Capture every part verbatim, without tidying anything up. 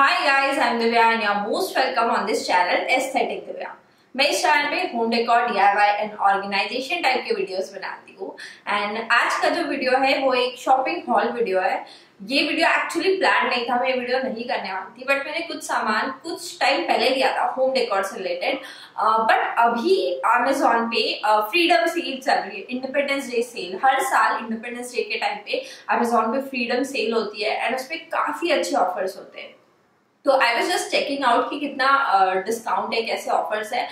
Hi guys, I'm Divya and you're most welcome on this channel Aesthetic Divya। मैं इस channel पे home decor D I Y and organisation type के videos बनाती हूँ and आज का जो वीडियो है वो एक शॉपिंग हॉल वीडियो है। ये वीडियो एक्चुअली प्लान नहीं था, मैं ये वीडियो नहीं करने वाली थी, बट मैंने कुछ सामान कुछ टाइम पहले लिया था होम डेकोर से रिलेटेड। बट अभी अमेजोन पे फ्रीडम सेल चल रही है, इंडिपेंडेंस डे सेल। हर साल इंडिपेंडेंस डे के टाइम पे अमेजोन पे फ्रीडम सेल होती है एंड उसपे काफी अच्छे ऑफर्स होते हैं। तो I was just checking out कि कितना डिस्काउंट uh, है, कैसे ऑफर्स है।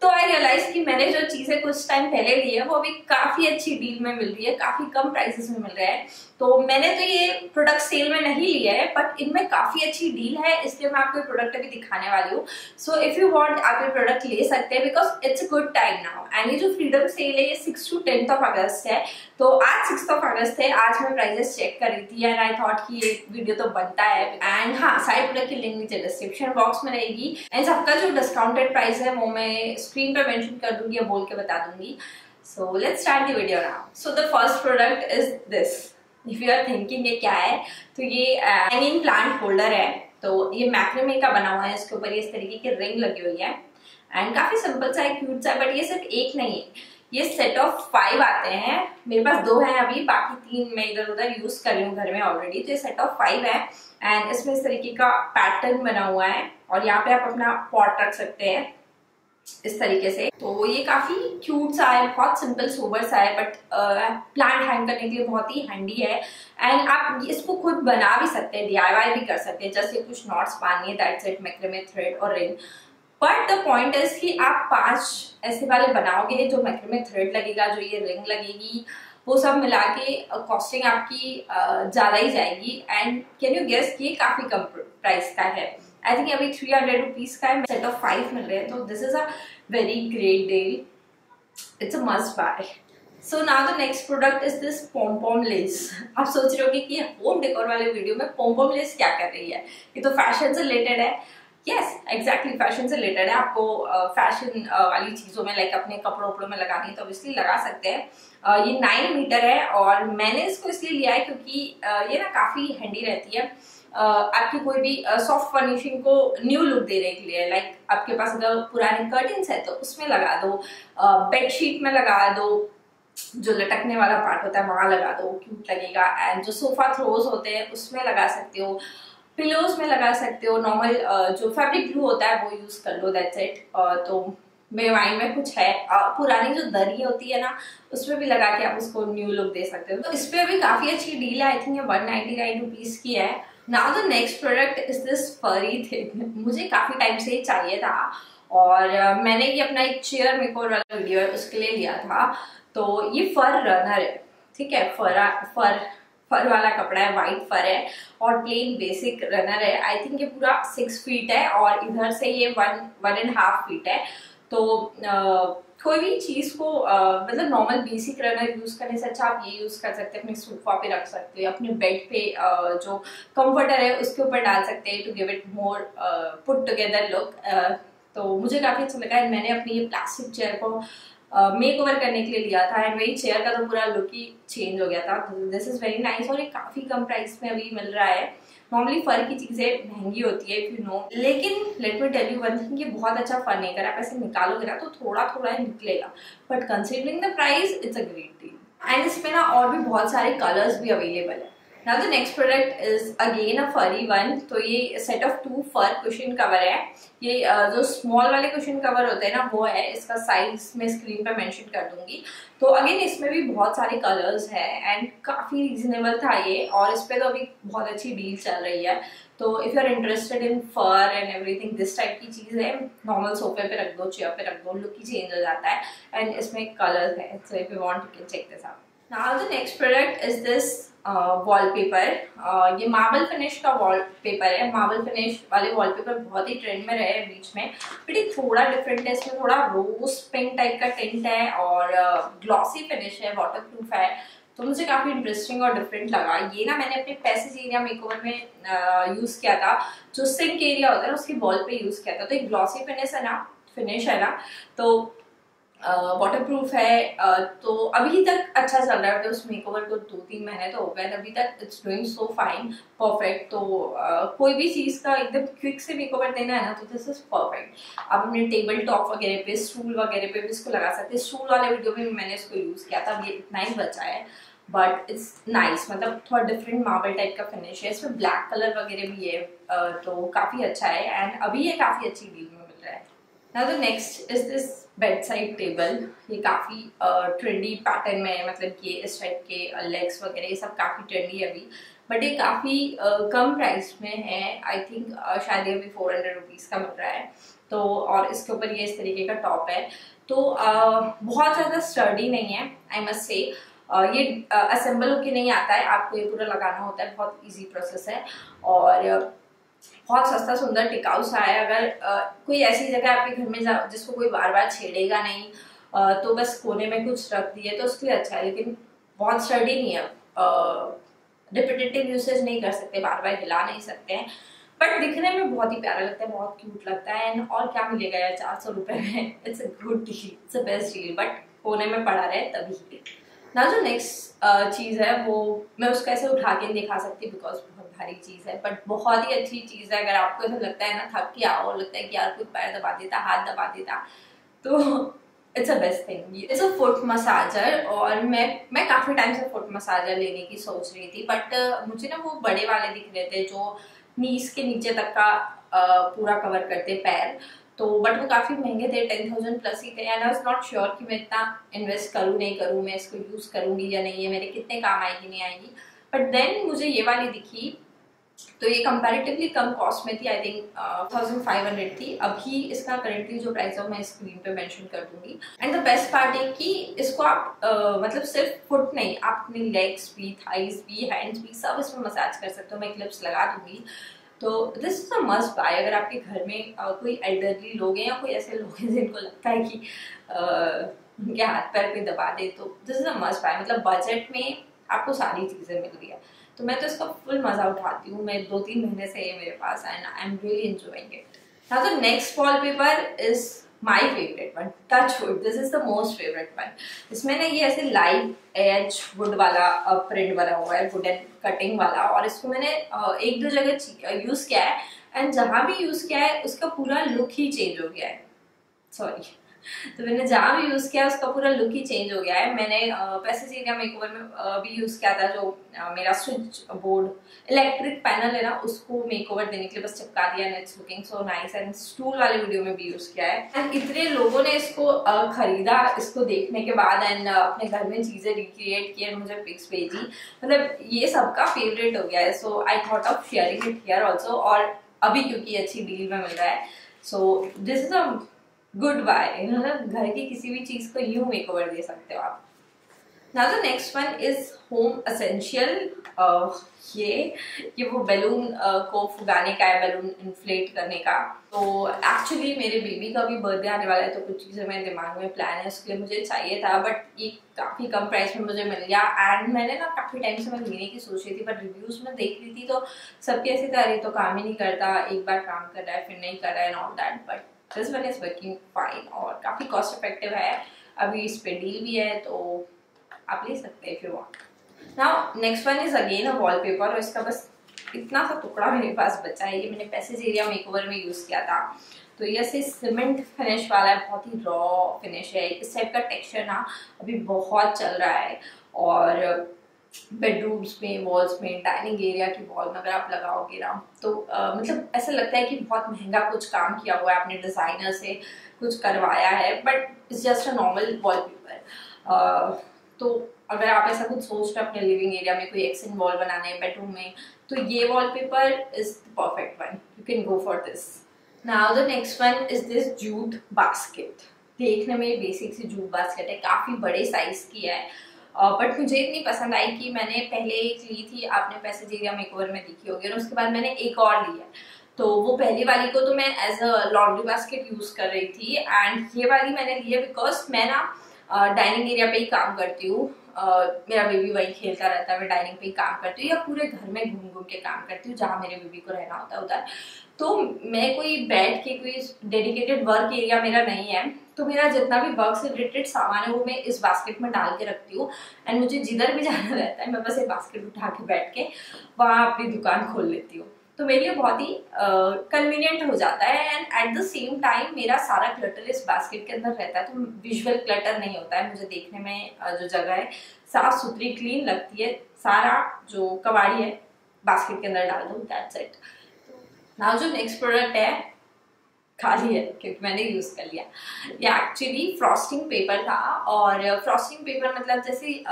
तो आई रियलाइज कि मैंने जो चीज़ें कुछ टाइम पहले ली है वो अभी काफ़ी अच्छी डील में मिल रही है, काफ़ी कम प्राइसेस में मिल रहा है। तो मैंने तो ये प्रोडक्ट सेल में नहीं लिया है, बट इनमें काफ़ी अच्छी डील है, इसलिए मैं आपको प्रोडक्ट अभी दिखाने वाली हूँ। सो इफ़ यू वांट आप ये प्रोडक्ट ले सकते हैं because it's a good time now. And ये जो फ्रीडम सेल है ये six to tenth of August है। तो आज सिक्स ऑफ अगस्त है, आज मैं प्राइजेस चेक कर रही थी एंड आई थॉट कि ये वीडियो तो बनता है। एंड हाँ, सारे प्रोडक्ट की लिंक नीचे डिस्क्रिप्शन बॉक्स में रहेगी एंड सबका जो डिस्काउंटेड प्राइस है वो मैं स्क्रीन पर मेंशन कर दूंगी या बोल के बता दूंगी। So let's start the video now. So the first product is this. If you are thinking ये क्या है, तो ये हैंगिंग प्लांट होल्डर है। तो ये मैक्रेमे का बना हुआ है, इसके ऊपर इस तरीके की रिंग लगी हुई है एंड काफी सिंपल सा है, क्यूट सा है। बट ये सिर्फ एक नहीं है, ये सेट ऑफ फाइव आते हैं। मेरे पास दो हैं अभी, बाकी तीन मैं इधर उधर यूज कर रही हूँ घर में ऑलरेडी। तो ये सेट ऑफ फाइव है एंड इसमें इस तरीके का पैटर्न बना हुआ है और यहाँ पे आप अपना पॉट रख सकते हैं इस तरीके से। तो ये काफी क्यूट सा है, बहुत सिंपल सोबर सा है, बट प्लांट हैंग करने के लिए बहुत ही हैंडी है। एंड आप इसको खुद बना भी सकते हैं, डी आई वाई भी कर सकते हैं। जैसे कुछ नॉट्स बांधनी है, दैट्स इट, मैक्रेमे थ्रेड और ring. But the point is कि आप पांच ऐसे वाले बनाओगे जो मैक्रेमे थ्रेड लगेगा, जो ये रिंग लगेगी, वो सब मिला के कॉस्टिंग आपकी ज़्यादा ही जाएगी। एंड कैन यू गेस कि ये काफ़ी कम प्राइस का है। आई थिंक अभी थ्री हंड्रेड रुपीज़ का है, सेट ऑफ फाइव मिल रहे हैं। तो this is a very great deal, it's a must buy. So now the next product is this pompom lace. आप सोच रहे होगे कि होम डेकोर वाले वीडियो में पॉम्पॉम लेस क्या कर रही है, ये तो फैशन से रिलेटेड है। यस एग्जैक्टली, फैशन से रिलेटेड है। आपको फैशन uh, uh, वाली चीज़ों में, लाइक अपने कपड़ों उपड़ों में लगानी है तो इसलिए लगा सकते हैं। uh, ये नाइन मीटर है और मैंने इसको इसलिए लिया है क्योंकि uh, ये ना काफ़ी हैंडी रहती है Uh, आपकी कोई भी सॉफ्ट uh, फर्निशिंग को न्यू लुक देने के लिए। लाइक like, आपके पास अगर पुराने कर्टन्स है तो उसमें लगा दो, बेडशीट uh, में लगा दो, जो लटकने वाला पार्ट होता है वहाँ लगा दो, क्यूट लगेगा। एंड जो सोफा थ्रोज होते हैं उसमें लगा सकते हो, पिलोज में लगा सकते हो, नॉर्मल uh, जो फैब्रिक ग्लू होता है वो यूज़ कर लो, दैट्स इट। uh, तो मेरे माइंड में कुछ है, पुरानी जो दरी होती है ना उसमें भी लगा के आप उसको न्यू लुक दे सकते हो। तो इस पर भी काफ़ी अच्छी डील है, आई थिंक ये वन नाइन्टी नाइन रुपीज़ की है। Now the next product is this furry thing. मुझे काफ़ी टाइम से ही चाहिए था और मैंने ये अपना एक चेयर मेकओवर वाला वीडियो है उसके लिए लिया था। तो ये फर रनर है, ठीक है, फरा फर फर वाला कपड़ा है, वाइट फर है और प्लेन बेसिक रनर है। आई थिंक ये पूरा सिक्स फीट है और इधर से ये one one and half feet है। तो uh, कोई भी चीज़ को मतलब नॉर्मल बेसिक रनर यूज़ करने से अच्छा आप ये यूज़ कर सकते हैं, अपने सोफा पे रख सकते हो, अपने बेड पे आ, जो कंफर्टर है उसके ऊपर डाल सकते हैं to give it more put together look. तो मुझे काफ़ी अच्छा लगा। मैंने अपनी ये प्लास्टिक चेयर को मेक ओवर करने के लिए लिया था एंड मेरी चेयर का तो पूरा लुक ही चेंज हो गया था। दिस इज़ वेरी नाइस और ये काफ़ी कम प्राइस में अभी मिल रहा है। नॉर्मली फर की चीज़ें महंगी होती है, इफ यू नो, लेकिन let me tell you one thing, ये बहुत अच्छा फर नहीं कर, आप ऐसे निकालोगे ना तो थोड़ा थोड़ा ही निकलेगा, but considering the price it's a great deal. And इसमें ना और भी बहुत सारे कलर्स भी अवेलेबल है। Now the next product is again a furry one. तो ये set of two fur cushion cover है। ये जो स्मॉल वाले कुशन कवर होते हैं ना वो है, इसका साइज मैं स्क्रीन पर मेंशन कर दूंगी। तो अगेन इसमें भी बहुत सारे कलर्स है एंड काफ़ी रीजनेबल था ये और इस पर तो अभी बहुत अच्छी डील चल रही है। तो if you are interested in fur and everything, this type की चीज़ है, नॉर्मल सोफे पे रख दो, चेयर पे रख दो, लुक ही चेंज हो जाता है एंड इसमें कलर्स है। So if you want you can check this out. Now the next product is this wallpaper. ये मार्बल फिनिश का वॉलपेपर है। मार्बल फिनिश वाले वॉलपेपर बहुत ही ट्रेंड में रहे बीच में, बट ये थोड़ा डिफरेंट है। इसमें थोड़ा रोज पिंक टाइप का टिंट है और ग्लॉसी फिनिश है, वाटर प्रूफ है। तो मुझे काफ़ी इंटरेस्टिंग और डिफरेंट लगा। ये ना मैंने अपने पैसेज एरिया मेकओवर में यूज़ किया था, जो सिंक एरिया होता है ना उसकी वॉल पे यूज़ किया था। तो एक ग्लॉसी फिनिश है ना फिनिश है ना तो वाटरप्रूफ है, uh, तो अभी तक अच्छा चल रहा है। तो उस मेकओवर को दो तीन महीने तो हो गए, अभी तक it's doing so fine perfect. तो uh, कोई भी चीज़ का एकदम क्विक से मेकओवर देना है ना, तो दिस इज परफेक्ट। आप अपने टेबल टॉप वगैरह पे, स्टूल वगैरह पे भी इसको लगा सकते हैं। स्टूल वाले वीडियो में मैंने इसको यूज़ किया था, ये इतना ही बचा है बट इट्स नाइस। मतलब थोड़ा डिफरेंट मार्बल टाइप का फिनिश है, इसमें ब्लैक कलर वगैरह भी है, uh, तो काफ़ी अच्छा है एंड अभी ये काफ़ी अच्छी डील में मिल रहा है ना। तो next is this bed side table. ये काफ़ी ट्रेंडी पैटर्न में है, मतलब कि इस टाइप के लेग्स वगैरह ये सब काफ़ी ट्रेंडी है अभी, बट ये काफ़ी uh, कम प्राइस में है। आई थिंक uh, शायद ये अभी फोर हंड्रेड रुपीज़ का मिल रहा है। तो और इसके ऊपर ये इस तरीके का टॉप है, तो uh, बहुत ज़्यादा स्टर्डी नहीं है, आई मस्ट से। Uh, ये असेंबल uh, होके नहीं आता है, आपको ये पूरा लगाना होता है। बहुत इजी प्रोसेस है और uh, बहुत सस्ता, सुंदर, टिकाऊ सा है। अगर uh, कोई ऐसी जगह आपके घर में जा जिसको कोई बार बार छेड़ेगा नहीं, uh, तो बस कोने में कुछ रख दिए तो उसके लिए अच्छा है, लेकिन बहुत स्टर्डी नहीं है। रिपीटेटिव यूसेज नहीं कर सकते, बार बार हिला नहीं सकते हैं, बट दिखने में बहुत ही प्यारा लगता है, बहुत क्यूट लगता है। एंड और क्या मिलेगा यार, चार सौ रुपये में it's a good deal, it's a best deal, but कोने में पड़ा रहे तभी। ना जो नेक्स्ट चीज़ है वो मैं उसको ऐसे उठा के नहीं दिखा सकती बिकॉज बहुत भारी चीज़ है, बट बहुत ही अच्छी चीज़ है। अगर आपको ऐसा लगता है ना, थक के आओ, लगता है कि यार कोई पैर दबा देता, हाथ दबा देता, तो it's a best thing. It's a foot massager. और मैं मैं काफ़ी टाइम से फुट मसाजर लेने की सोच रही थी, बट मुझे ना वो बड़े वाले दिख रहे थे जो नीस के नीचे तक का पूरा कवर करते पैर, तो बट वो काफ़ी महंगे थे, टेन थाउजेंड प्लस ही थे। And I was not sure कि मैं इतना इन्वेस्ट करूँ नहीं करूँ, मैं इसको यूज़ करूँगी या नहीं, ये मेरे कितने काम आएगी नहीं आएगी। बट देन मुझे ये वाली दिखी, तो ये कंपैरेटिवली कम कॉस्ट में थी, I think thousand five hundred थी। अभी इसका करेंटली जो प्राइस है मैं स्क्रीन पे मेंशन कर दूंगी। एंड द बेस्ट पार्ट है कि इसको आप uh, मतलब सिर्फ फुट नहीं, आप अपने लेग्स भी, थाइज भी, हैंड्स भी, सब इसमें मसाज कर सकते हो। मैं क्लिप्स लगा दूंगी। तो this is a must buy. अगर आपके घर में uh, कोई एल्डरली लोग हैं या कोई ऐसे लोग हैं जिनको लगता है कि uh, उनके हाथ पैर कोई दबा दे, तो this is a must buy. मतलब बजट में आपको सारी चीज़ें मिल रही है, तो मैं तो इसका फुल मज़ा उठाती हूँ। मैं दो तीन महीने से ये मेरे पास and I am really enjoying it. हाँ, तो next wallpaper is my favourite one, touch wood. This is the most favourite one. इसमें ना ये ऐसे लाइव एज वुड वाला प्रिंट बना हुआ है, वुडन कटिंग वाला, और इसको मैंने एक दो जगह यूज़ किया है एंड जहाँ भी यूज़ किया है उसका पूरा लुक ही चेंज हो गया है। सॉरी, तो मैंने जहाँ भी यूज़ किया उसका पूरा लुक ही चेंज हो गया है। मैंने पैसेजेरिया मेकओवर में भी यूज़ किया था, जो मेरा स्विच बोर्ड इलेक्ट्रिक पैनल है ना, उसको मेकओवर देने के लिए बस चिपका दिया and it's looking so nice. And stool वाले वीडियो में भी यूज़ किया है एंड इतने लोगों ने इसको खरीदा इसको देखने के बाद एंड अपने घर में चीज़ें रिक्रिएट की एंड मुझे पिक्स भेजी। मतलब ये सबका फेवरेट हो गया है, so I thought of sharing it here also. और अभी क्योंकि अच्छी डील में मिल रहा है, so this is a good buy. मतलब घर की किसी भी चीज़ को यूँ मेकओवर दे सकते हो आप। ना तो next one is home essential. ये ये वो बैलून uh, को फुगाने का है, बैलून इन्फ्लेट करने का। तो एक्चुअली मेरे बेबी का भी बर्थडे आने वाला है, तो कुछ चीज़ें मेरे दिमाग में प्लान है, उसके लिए मुझे चाहिए था, बट ये काफ़ी कम प्राइस में मुझे मिल गया। एंड मैंने ना काफ़ी टाइम से मैं लेने की सोच रही थी, बट रिव्यूज़ में देख रही थी तो सबके ऐसे था, अरे तो काम ही नहीं करता, एक बार काम कर रहा है फिर नहीं कर रहा है and all that, but this one is working fine और काफ़ी कॉस्ट इफेक्टिव है। अभी इस पर डील भी है, तो आप ले सकते हैं if you want. Now next one is again a wallpaper, और इसका बस इतना सा टुकड़ा मेरे पास बचा है। ये मैंने पैसेजेरिया मेकओवर में यूज़ किया था, तो ये ऐसे सीमेंट फिनिश वाला है, बहुत ही रॉ फिनिश है। इस टाइप का टेक्सचर ना अभी बहुत चल रहा है, और बेडरूम्स में, वॉल्स में, डाइनिंग एरिया की वॉल में अगर आप लगाओगे ना, तो आ, मतलब ऐसा लगता है कि बहुत महंगा कुछ काम किया हुआ है आपने, डिज़ाइनर से कुछ करवाया है, but it's just a normal wallpaper. तो अगर आप ऐसा कुछ सोच रहे अपने लिविंग एरिया में कोई एक्सेंट वॉल बनाना है बेडरूम में, तो ये wallpaper is the perfect one, you can go for this. Now the next one is this jute basket. देखने में बेसिक सी जूट बास्केट है, काफ़ी बड़े साइज़ की है, बट uh, मुझे इतनी पसंद आई कि मैंने पहले एक ली थी, आपने पैसेजेरिया मेकओवर में देखी होगी, और उसके बाद मैंने एक और ली है। तो वो पहली वाली को तो मैं as a laundry basket use कर रही थी, एंड ये वाली मैंने ली है बिकॉज मैं ना डाइनिंग एरिया पे ही काम करती हूँ, Uh, मेरा बेबी वहीं खेलता रहता है, मैं डाइनिंग पे काम करती हूँ या पूरे घर में घूम घूम के काम करती हूँ जहाँ मेरे बेबी को रहना होता है उधर। तो मैं कोई बैठ के कोई डेडिकेटेड वर्क एरिया मेरा नहीं है, तो मेरा जितना भी वर्क से रिलेटेड सामान है वो मैं इस बास्केट में डाल के रखती हूँ। एंड मुझे जिधर भी जाना रहता है मैं बस ये बास्केट उठा के बैठ के वहाँ अपनी दुकान खोल लेती हूँ। तो मेरे लिए बहुत ही कन्वीनियंट uh, हो जाता है। And at the same time मेरा सारा क्लटर इस बास्केट के अंदर रहता है, तो विजुअल क्लटर नहीं होता है। मुझे देखने में uh, जो जगह है साफ सुथरी क्लीन लगती है। सारा जो कबाड़ी है बास्केट के अंदर डाल दूँ, दैट्स इट। नाउ जो नेक्स्ट प्रोडक्ट है खाली है क्योंकि मैंने यूज़ कर लिया। ये एक्चुअली फ्रॉस्टिंग पेपर था, और फ्रॉस्टिंग पेपर मतलब जैसे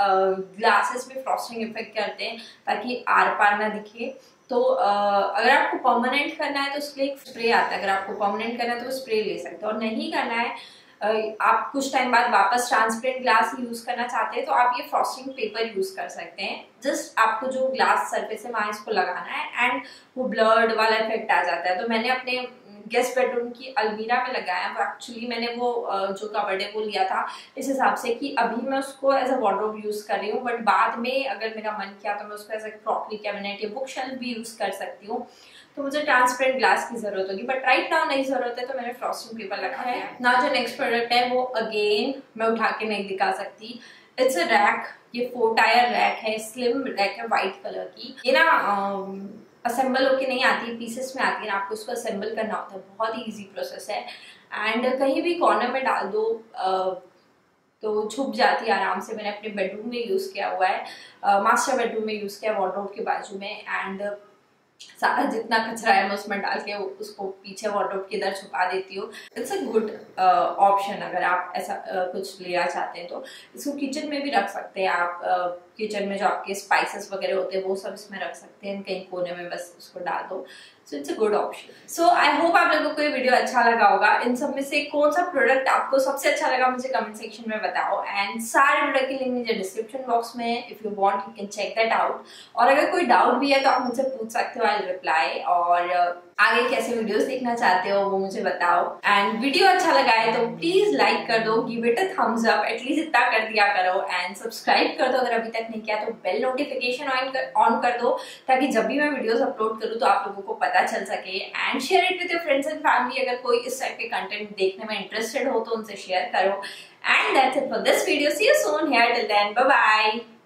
ग्लासेस uh, में फ्रॉस्टिंग इफेक्ट करते हैं ताकि आर पार ना दिखे। तो अगर आपको परमानेंट करना है तो उसके लिए स्प्रे आता है, अगर आपको परमानेंट करना है तो वो स्प्रे ले सकते हो। और नहीं करना है, आप कुछ टाइम बाद वापस ट्रांसपेरेंट ग्लास यूज़ करना चाहते हैं तो आप ये फ्रॉस्टिंग पेपर यूज़ कर सकते हैं। जस्ट आपको जो ग्लास सरफेस है वहाँ इसको लगाना है एंड वो ब्लर्ड वाला इफेक्ट आ जाता है। तो मैंने अपने गेस्ट बेडरूम की अलमीरा में लगाया। वो एक्चुअली मैंने वो जो कबर्ड है वो लिया था इस हिसाब से कि अभी मैं उसको एज अ वार्डरोब यूज़ कर रही हूँ, बट बाद में अगर मेरा मन किया तो मैं उसको एज अ क्रॉकरी कैबिनेट या बुक शेल्फ भी यूज़ कर सकती हूँ। तो मुझे ट्रांसपेरेंट ग्लास की जरूरत होगी, बट राइट नाउ नहीं जरूरत है, तो मैंने फ्रॉस्टिंग पेपर रखा है। नाउ जो नेक्स्ट प्रोडक्ट है वो अगेन मैं उठा के नहीं दिखा सकती। इट्स अ रैक, ये फोर टायर रैक है, स्लिम रैक है वाइट कलर की। ये ना असेंबल होके नहीं आती, पीसेस में आती है ना, आपको उसको असेंबल करना होता है। बहुत ही ईजी प्रोसेस है एंड कहीं भी कॉर्नर में डाल दो तो छुप जाती है आराम से। मैंने अपने बेडरूम में यूज़ किया हुआ है, मास्टर बेडरूम में यूज़ किया है वार्डरोब के बाजू में। एंड सारा जितना कचरा है मैं उसमें डाल के उसको पीछे वार्डरोब के इधर छुपा देती हूँ। इट्स अ गुड ऑप्शन अगर आप ऐसा uh, कुछ लेना चाहते हैं तो। इसको किचन में भी रख सकते हैं आप, uh, किचन में जो आपके स्पाइसेस वगैरह होते हैं वो सब इसमें रख सकते हैं, कहीं कोने में बस उसको डाल दो। So it's a good option. So I hope आप लोगों को ये वीडियो अच्छा लगा होगा। इन सब में से कौन सा प्रोडक्ट आपको सबसे अच्छा लगा मुझे कमेंट सेक्शन में बताओ। एंड सारे प्रोडक्ट के लिंक मुझे डिस्क्रिप्शन बॉक्स में, if you want you can check that out. और अगर कोई डाउट भी है तो आप मुझसे पूछ सकते हो, आई रिप्लाई। और आगे कैसे वीडियोस देखना चाहते हो वो मुझे बताओ। एंड वीडियो अच्छा लगा है तो प्लीज लाइक कर दो, give it a thumbs up, at least इतना कर दिया करो। एंड सब्सक्राइब कर दो अगर अभी तक नहीं किया तो। बेल नोटिफिकेशन ऑन कर दो ताकि जब भी मैं वीडियोस अपलोड करूँ तो आप लोगों को पता चल सके। And share it with your friends and family. अगर कोई इस टाइप के कंटेंट देखने में इंटरेस्टेड हो तो उनसे शेयर करो। And that's it for this video, see you soon. Here till then, bye bye.